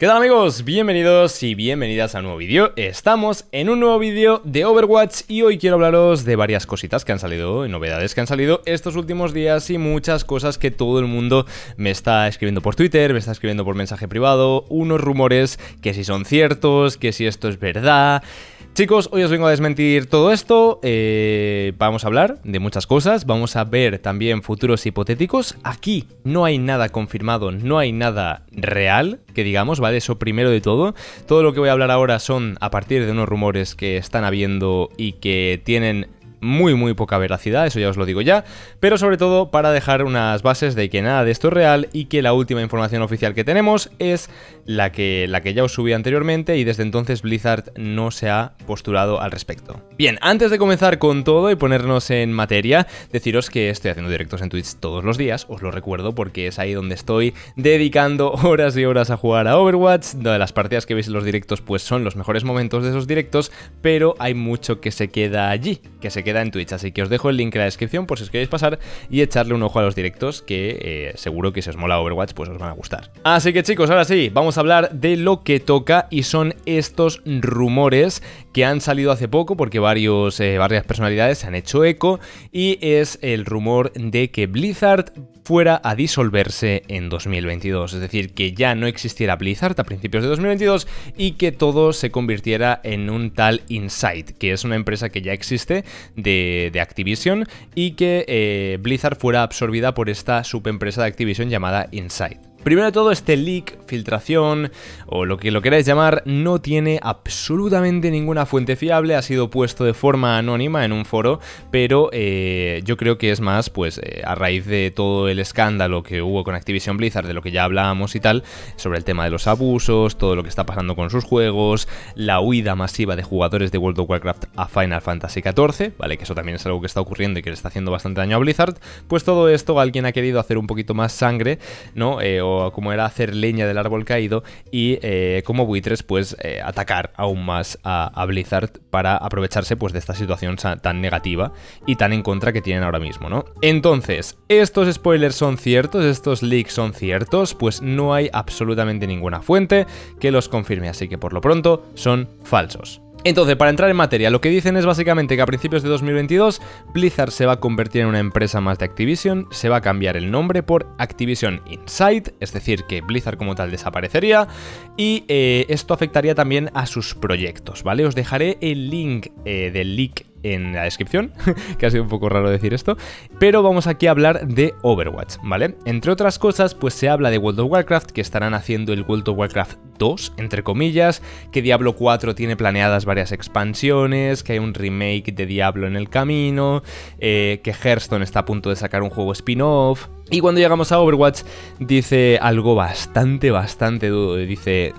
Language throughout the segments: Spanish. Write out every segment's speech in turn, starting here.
¿Qué tal amigos? Bienvenidos y bienvenidas a un nuevo vídeo. Estamos en un nuevo vídeo de Overwatch y hoy quiero hablaros de varias cositas que han salido, novedades que han salido estos últimos días y muchas cosas que todo el mundo me está escribiendo por Twitter, me está escribiendo por mensaje privado, unos rumores que si son ciertos, que si esto es verdad. Chicos, hoy os vengo a desmentir todo esto, vamos a hablar de muchas cosas, vamos a ver también futuros hipotéticos. Aquí no hay nada confirmado, no hay nada real, que digamos, ¿vale? Eso primero de todo. Todo lo que voy a hablar ahora son a partir de unos rumores que están habiendo y que tienen muy poca veracidad, eso ya os lo digo ya, pero sobre todo para dejar unas bases de que nada de esto es real y que la última información oficial que tenemos es la que ya os subí anteriormente y desde entonces Blizzard no se ha postulado al respecto. Bien, antes de comenzar con todo y ponernos en materia, deciros que estoy haciendo directos en Twitch todos los días, os lo recuerdo porque es ahí donde estoy dedicando horas y horas a jugar a Overwatch, donde las partidas que veis en los directos pues son los mejores momentos de esos directos, pero hay mucho que se queda allí, que se queda en Twitch, así que os dejo el link en la descripción por si os queréis pasar y echarle un ojo a los directos que seguro que si os mola Overwatch pues os van a gustar. Así que chicos, ahora sí, vamos a hablar de lo que toca y son estos rumores que han salido hace poco porque varias personalidades se han hecho eco y es el rumor de que Blizzard fuera a disolverse en 2022, es decir, que ya no existiera Blizzard a principios de 2022 y que todo se convirtiera en un tal Insight, que es una empresa que ya existe de Activision y que Blizzard fuera absorbida por esta subempresa de Activision llamada Insight. Primero de todo, este leak, filtración o lo que lo queráis llamar, no tiene absolutamente ninguna fuente fiable, ha sido puesto de forma anónima en un foro, pero yo creo que es más pues a raíz de todo el escándalo que hubo con Activision Blizzard, de lo que ya hablábamos y tal, sobre el tema de los abusos, todo lo que está pasando con sus juegos, la huida masiva de jugadores de World of Warcraft a Final Fantasy XIV, ¿vale? Que eso también es algo que está ocurriendo y que le está haciendo bastante daño a Blizzard, pues todo esto alguien ha querido hacer un poquito más sangre, ¿no? Como era hacer leña del árbol caído y como buitres pues atacar aún más a Blizzard para aprovecharse pues de esta situación tan negativa y tan en contra que tienen ahora mismo, ¿no? Entonces, ¿estos spoilers son ciertos? ¿Estos leaks son ciertos? Pues no hay absolutamente ninguna fuente que los confirme, así que por lo pronto son falsos. Entonces, para entrar en materia, lo que dicen es básicamente que a principios de 2022 Blizzard se va a convertir en una empresa más de Activision, se va a cambiar el nombre por Activision Insight, es decir, que Blizzard como tal desaparecería y esto afectaría también a sus proyectos, ¿vale? Os dejaré el link del leak en la descripción, que ha sido un poco raro decir esto, pero vamos aquí a hablar de Overwatch, ¿vale? Entre otras cosas, pues se habla de World of Warcraft, que estarán haciendo el World of Warcraft 2, entre comillas, que Diablo 4 tiene planeadas varias expansiones, que hay un remake de Diablo en el camino, que Hearthstone está a punto de sacar un juego spin-off. Y cuando llegamos a Overwatch, dice algo bastante duro. Dice,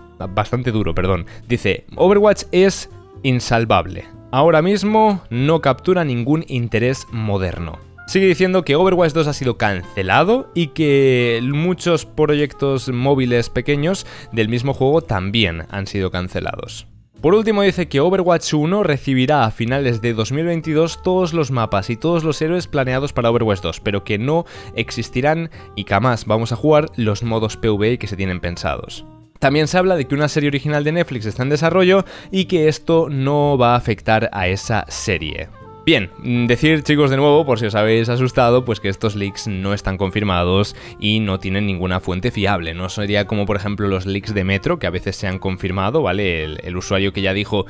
Overwatch es insalvable. Ahora mismo no captura ningún interés moderno. Sigue diciendo que Overwatch 2 ha sido cancelado y que muchos proyectos móviles pequeños del mismo juego también han sido cancelados. Por último dice que Overwatch 1 recibirá a finales de 2022 todos los mapas y todos los héroes planeados para Overwatch 2, pero que no existirán y jamás vamos a jugar los modos PvE que se tienen pensados. También se habla de que una serie original de Netflix está en desarrollo y que esto no va a afectar a esa serie. Bien, decir chicos de nuevo, por si os habéis asustado, pues que estos leaks no están confirmados y no tienen ninguna fuente fiable. No sería como por ejemplo los leaks de Metro, que a veces se han confirmado, ¿vale? El usuario que ya dijo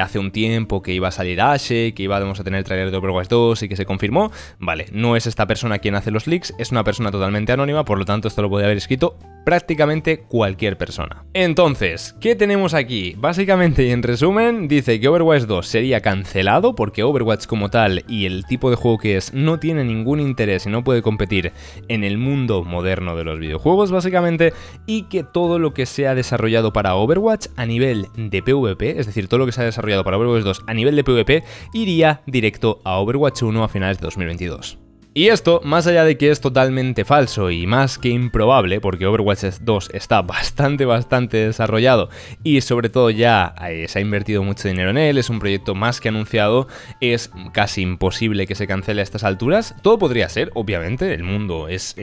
hace un tiempo que iba a salir Ashe, que íbamos a tener trailer de Overwatch 2 y que se confirmó, ¿vale? No es esta persona quien hace los leaks, es una persona totalmente anónima, por lo tanto esto lo podría haber escrito prácticamente cualquier persona. Entonces, ¿qué tenemos aquí? Básicamente y en resumen, dice que Overwatch 2 sería cancelado porque Overwatch como tal y el tipo de juego que es no tiene ningún interés y no puede competir en el mundo moderno de los videojuegos básicamente, y que todo lo que se ha desarrollado para Overwatch a nivel de PvP, es decir, todo lo que se ha desarrollado para Overwatch 2 a nivel de PvP iría directo a Overwatch 1 a finales de 2022. Y esto, más allá de que es totalmente falso y más que improbable, porque Overwatch 2 está bastante desarrollado y sobre todo ya se ha invertido mucho dinero en él, es un proyecto más que anunciado, es casi imposible que se cancele a estas alturas. Todo podría ser, obviamente, el mundo es...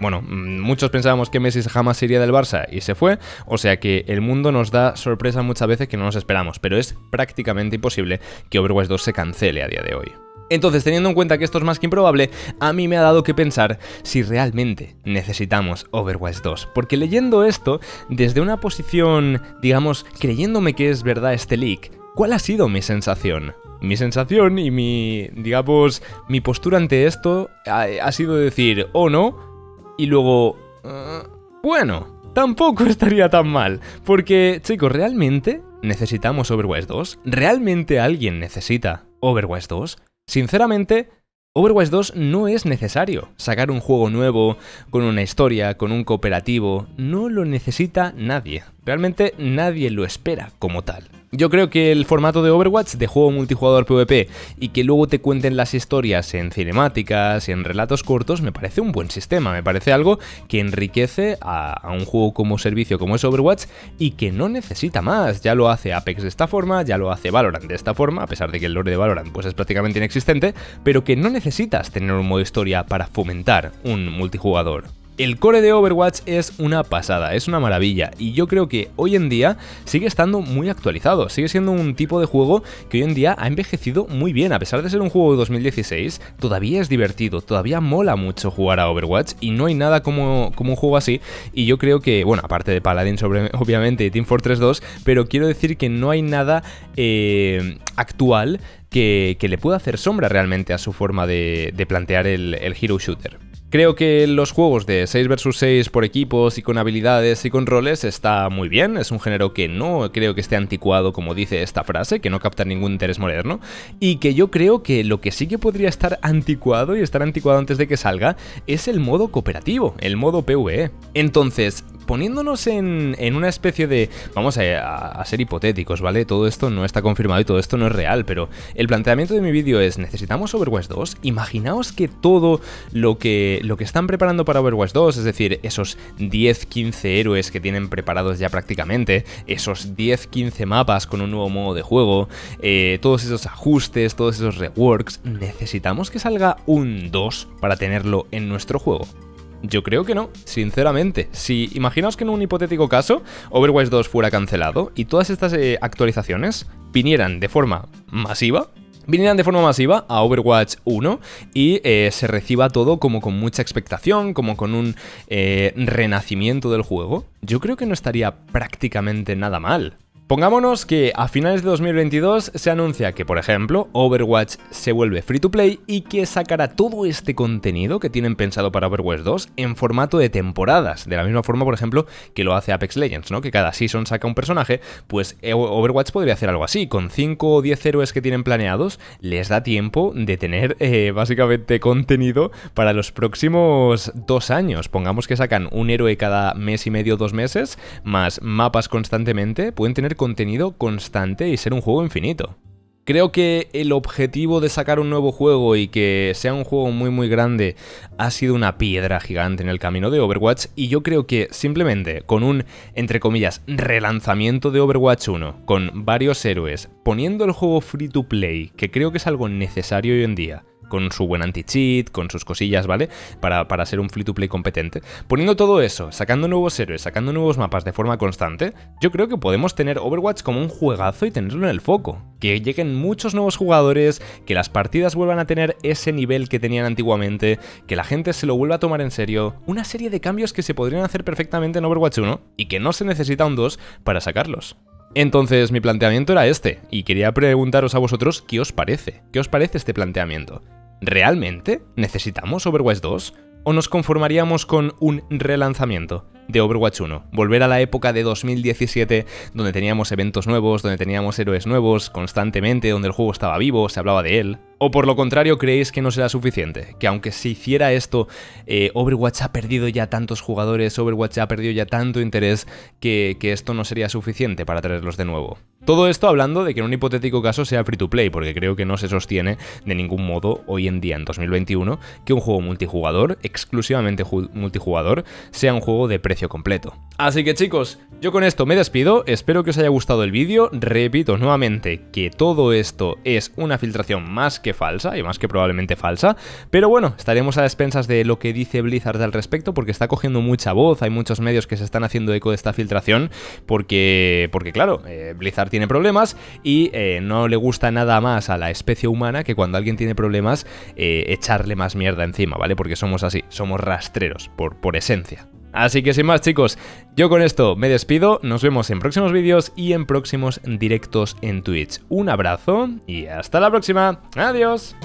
bueno, muchos pensábamos que Messi jamás se iría del Barça y se fue, o sea que el mundo nos da sorpresas muchas veces que no nos esperamos, pero es prácticamente imposible que Overwatch 2 se cancele a día de hoy. Entonces, teniendo en cuenta que esto es más que improbable, a mí me ha dado que pensar si realmente necesitamos Overwatch 2. Porque leyendo esto, desde una posición, digamos, creyéndome que es verdad este leak, ¿cuál ha sido mi sensación? Mi sensación y mi, digamos, mi postura ante esto ha sido decir, oh no, y luego, bueno, tampoco estaría tan mal. Porque, chicos, ¿realmente necesitamos Overwatch 2? ¿Realmente alguien necesita Overwatch 2? Sinceramente, Overwatch 2 no es necesario. Sacar un juego nuevo, con una historia, con un cooperativo, no lo necesita nadie. Realmente nadie lo espera como tal. Yo creo que el formato de Overwatch, de juego multijugador PvP, y que luego te cuenten las historias en cinemáticas, en relatos cortos, me parece un buen sistema, me parece algo que enriquece a un juego como servicio como es Overwatch y que no necesita más. Ya lo hace Apex de esta forma, ya lo hace Valorant de esta forma, a pesar de que el lore de Valorant pues, es prácticamente inexistente, pero que no necesitas tener un modo historia para fomentar un multijugador. El core de Overwatch es una pasada, es una maravilla, y yo creo que hoy en día sigue estando muy actualizado, sigue siendo un tipo de juego que hoy en día ha envejecido muy bien. A pesar de ser un juego de 2016, todavía es divertido, todavía mola mucho jugar a Overwatch, y no hay nada como un juego así, y yo creo que, bueno, aparte de Paladins obviamente y Team Fortress 2, pero quiero decir que no hay nada actual que le pueda hacer sombra realmente a su forma de plantear el hero shooter. Creo que los juegos de 6 vs 6 por equipos y con habilidades y con roles está muy bien, es un género que no creo que esté anticuado como dice esta frase, que no capta ningún interés moderno, y que yo creo que lo que sí que podría estar anticuado y estar anticuado antes de que salga es el modo cooperativo, el modo PvE. Entonces, poniéndonos en una especie de... Vamos a ser hipotéticos, ¿vale? Todo esto no está confirmado y todo esto no es real, pero el planteamiento de mi vídeo es, ¿necesitamos Overwatch 2? Imaginaos que todo lo que están preparando para Overwatch 2, es decir, esos 10-15 héroes que tienen preparados ya prácticamente, esos 10-15 mapas con un nuevo modo de juego, todos esos ajustes, todos esos reworks, ¿necesitamos que salga un 2 para tenerlo en nuestro juego? Yo creo que no, sinceramente. Si imaginaos que en un hipotético caso Overwatch 2 fuera cancelado y todas estas actualizaciones vinieran de forma masiva a Overwatch 1 y se reciba todo como con mucha expectación, como con un renacimiento del juego, yo creo que no estaría prácticamente nada mal. Pongámonos que a finales de 2022 se anuncia que, por ejemplo, Overwatch se vuelve free to play y que sacará todo este contenido que tienen pensado para Overwatch 2 en formato de temporadas. De la misma forma, por ejemplo, que lo hace Apex Legends, ¿no? Que cada season saca un personaje, pues Overwatch podría hacer algo así. Con 5 o 10 héroes que tienen planeados, les da tiempo de tener básicamente contenido para los próximos 2 años. Pongamos que sacan un héroe cada mes y medio, 2 meses, más mapas constantemente, pueden tener contenido constante y ser un juego infinito. Creo que el objetivo de sacar un nuevo juego y que sea un juego muy grande ha sido una piedra gigante en el camino de Overwatch, y yo creo que simplemente con un, entre comillas, relanzamiento de Overwatch 1, con varios héroes, poniendo el juego free to play, que creo que es algo necesario hoy en día, con su buen anti-cheat, con sus cosillas, ¿vale? Para ser un free-to-play competente. Poniendo todo eso, sacando nuevos héroes, sacando nuevos mapas de forma constante, yo creo que podemos tener Overwatch como un juegazo y tenerlo en el foco. Que lleguen muchos nuevos jugadores, que las partidas vuelvan a tener ese nivel que tenían antiguamente, que la gente se lo vuelva a tomar en serio. Una serie de cambios que se podrían hacer perfectamente en Overwatch 1 y que no se necesita un 2 para sacarlos. Entonces, mi planteamiento era este, y quería preguntaros a vosotros qué os parece. ¿Qué os parece este planteamiento? ¿Realmente necesitamos Overwatch 2? ¿O nos conformaríamos con un relanzamiento? de Overwatch 1. Volver a la época de 2017, donde teníamos eventos nuevos, donde teníamos héroes nuevos constantemente, donde el juego estaba vivo, se hablaba de él. ¿O por lo contrario creéis que no será suficiente? Que aunque se hiciera esto, Overwatch ha perdido ya tantos jugadores, Overwatch ha perdido ya tanto interés, que esto no sería suficiente para traerlos de nuevo. Todo esto hablando de que en un hipotético caso sea free to play, porque creo que no se sostiene de ningún modo hoy en día, en 2021, que un juego multijugador, exclusivamente multijugador, sea un juego de precio completo. Así que chicos, yo con esto me despido, espero que os haya gustado el vídeo, repito nuevamente que todo esto es una filtración más que falsa, y más que probablemente falsa, pero bueno, estaremos a expensas de lo que dice Blizzard al respecto, porque está cogiendo mucha voz, hay muchos medios que se están haciendo eco de esta filtración, porque claro, Blizzard tiene problemas y no le gusta nada más a la especie humana que cuando alguien tiene problemas echarle más mierda encima, ¿vale? Porque somos así, somos rastreros por esencia. Así que sin más chicos, yo con esto me despido, nos vemos en próximos vídeos y en próximos directos en Twitch. Un abrazo y hasta la próxima. Adiós.